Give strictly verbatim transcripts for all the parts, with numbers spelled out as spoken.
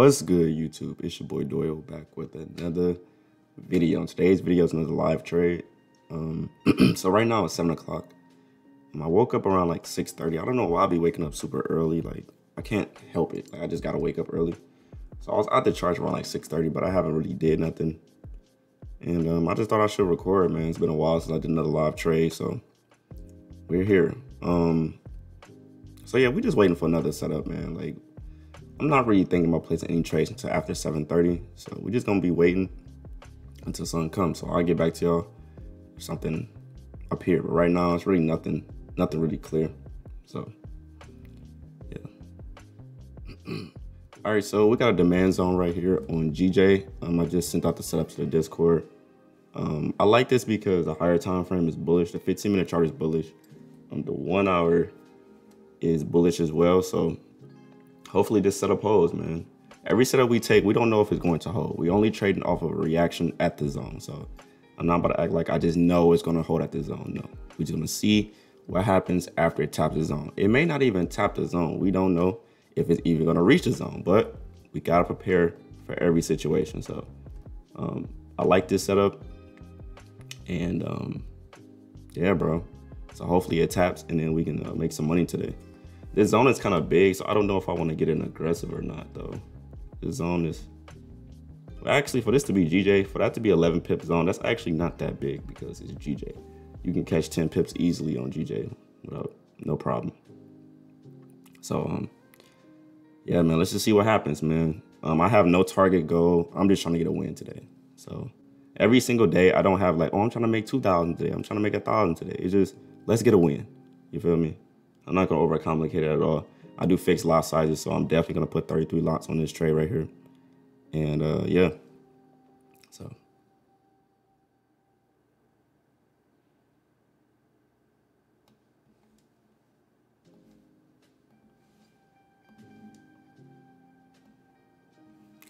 What's good, YouTube? It's your boy Doyle back with another video. Today's video is another live trade. Um, so right now it's seven o'clock. I woke up around like six thirty. I don't know why I'll be waking up super early. Like, I can't help it. Like, I just got to wake up early. So I was out the charge around like six thirty, but I haven't really did nothing. And um, I just thought I should record, man. It's been a while since I did another live trade, so we're here. Um, so yeah, we're just waiting for another setup, man. Like, I'm not really thinking about placing any trades until after seven thirty. So we're just gonna be waiting until something comes. So I'll get back to y'all if something up here. But right now it's really nothing, nothing really clear. So yeah. All right, so we got a demand zone right here on G J. Um, I just sent out the setup to the Discord. Um, I like this because the higher time frame is bullish. The fifteen minute chart is bullish. Um, the one hour is bullish as well. So hopefully this setup holds, man. Every setup we take, we don't know if it's going to hold. We only trading off of a reaction at the zone. So I'm not about to act like I just know it's going to hold at the zone. No, we're just going to see what happens after it taps the zone. It may not even tap the zone. We don't know if it's even going to reach the zone, but we got to prepare for every situation. So um, I like this setup. And um, yeah, bro. So hopefully it taps and then we can uh, make some money today. This zone is kind of big, so I don't know if I want to get in aggressive or not, though. This zone is... Well, actually, for this to be G J, for that to be eleven pip zone, that's actually not that big because it's G J. You can catch ten pips easily on G J without no problem. So, um, yeah, man, let's just see what happens, man. Um, I have no target goal. I'm just trying to get a win today. So every single day, I don't have like, oh, I'm trying to make two thousand today. I'm trying to make one thousand today. It's just, let's get a win. You feel me? I'm not gonna overcomplicate it at all. I do fixed lot sizes, so I'm definitely gonna put thirty-three lots on this trade right here. And uh, yeah, so.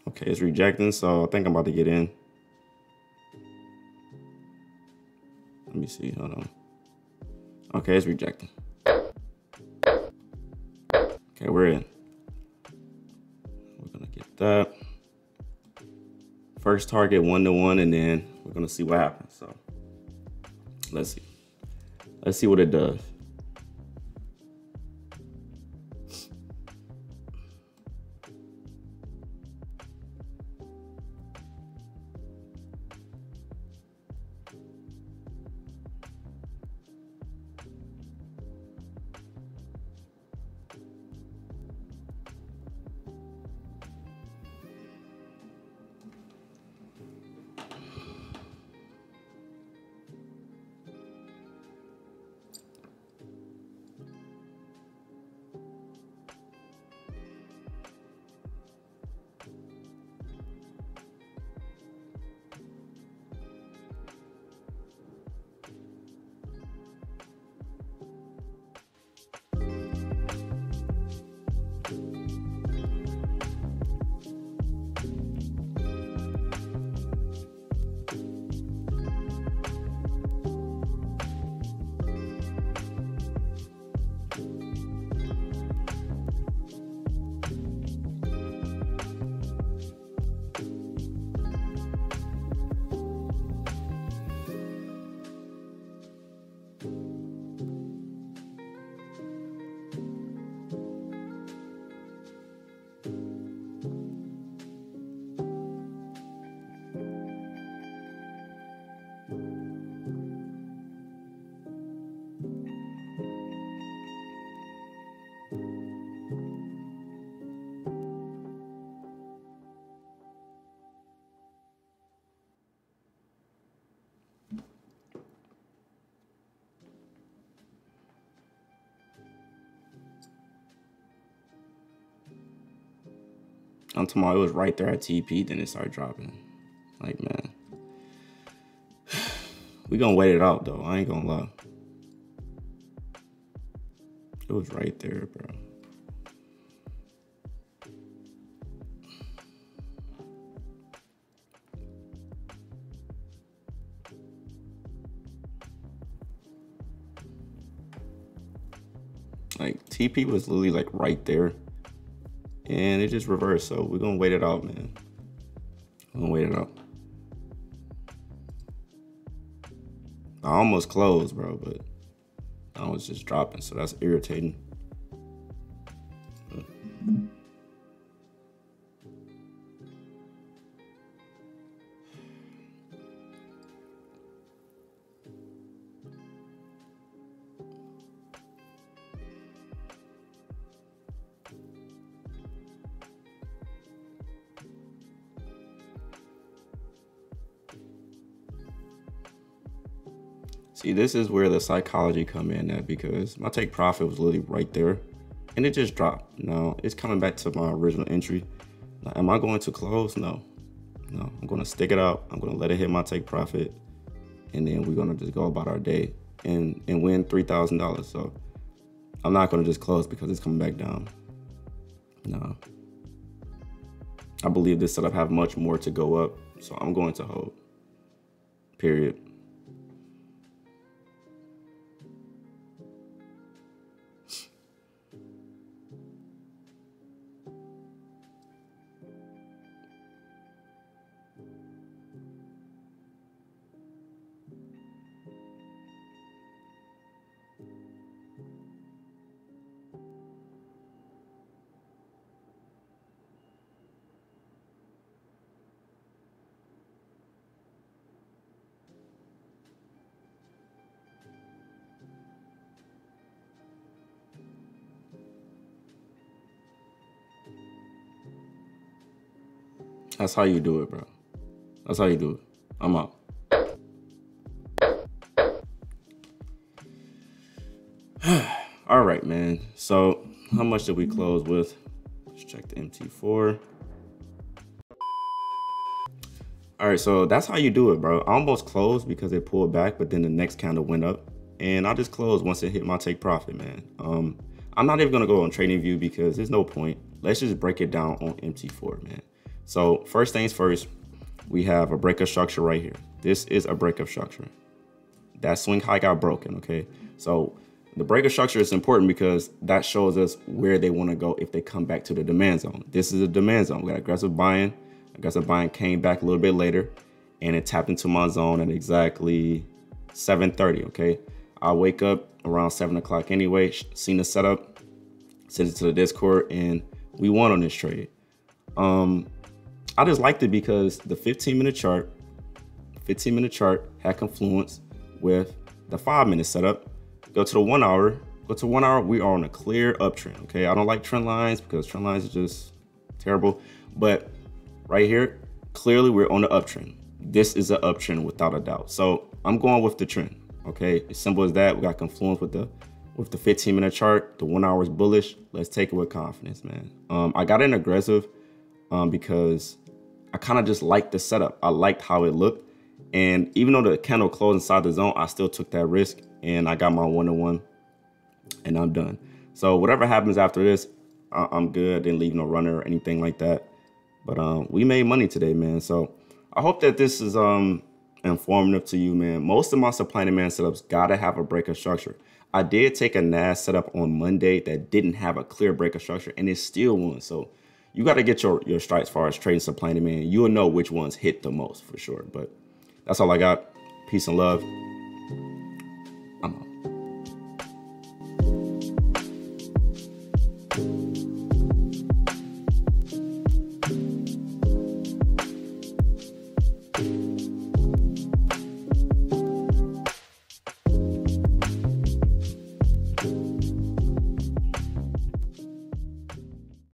Okay, it's rejecting, so I think I'm about to get in. Let me see, hold on. Okay, it's rejecting. Okay, we're in. We're gonna get that. First target one to one, and then we're gonna see what happens. So let's see. Let's see what it does. I'm tomorrow, it was right there at T P, then it started dropping. Like, man. We gonna wait it out, though. I ain't gonna lie. It was right there, bro. Like, T P was literally, like, right there. and it just reversed. So we're gonna wait it out, man. I'm gonna wait it out. I almost closed, bro, but I was just dropping, so that's irritating. See, this is where the psychology come in at, because my take profit was literally right there and it just dropped. Now it's coming back to my original entry. Now, am I going to close? No, no, I'm going to stick it out. I'm going to let it hit my take profit, and then we're going to just go about our day and, and win three thousand dollars. So I'm not going to just close because it's coming back down. No, I believe this setup have much more to go up. So I'm going to hold, period. That's how you do it, bro. That's how you do it. I'm out. All right, man. So how much did we close with? Let's check the M T four. All right, so that's how you do it, bro. I almost closed because it pulled back, but then the next candle went up, and I just closed once it hit my take profit, man. Um, I'm not even gonna go on Trading View because there's no point. Let's just break it down on M T four, man. So first things first, we have a break of structure right here. This is a break of structure. That swing high got broken, okay? So the break of structure is important because that shows us where they wanna go if they come back to the demand zone. This is a demand zone. We got aggressive buying. Aggressive buying came back a little bit later and it tapped into my zone at exactly seven thirty, okay? I wake up around seven o'clock anyway, seen the setup, sent it to the Discord, and we won on this trade. Um, I just liked it because the fifteen minute chart, fifteen minute chart had confluence with the five minute setup. Go to the one hour, go to one hour, we are on a clear uptrend, okay? I don't like trend lines because trend lines are just terrible, but right here, clearly we're on the uptrend. This is an uptrend without a doubt. So I'm going with the trend, okay? As simple as that, we got confluence with the with the fifteen minute chart, the one hour is bullish. Let's take it with confidence, man. Um, I got in aggressive um, because I kind of just liked the setup. I liked how it looked. And even though the candle closed inside the zone, I still took that risk and I got my one-to-one and I'm done. So whatever happens after this, I I'm good. I didn't leave no runner or anything like that. But um, we made money today, man. So I hope that this is um, informative to you, man. Most of my supply and demand setups gotta have a break of structure. I did take a N A S setup on Monday that didn't have a clear break of structure and it still won. So you got to get your, your strikes as far as trading supply and demand. You'll know which ones hit the most for sure. But that's all I got. Peace and love.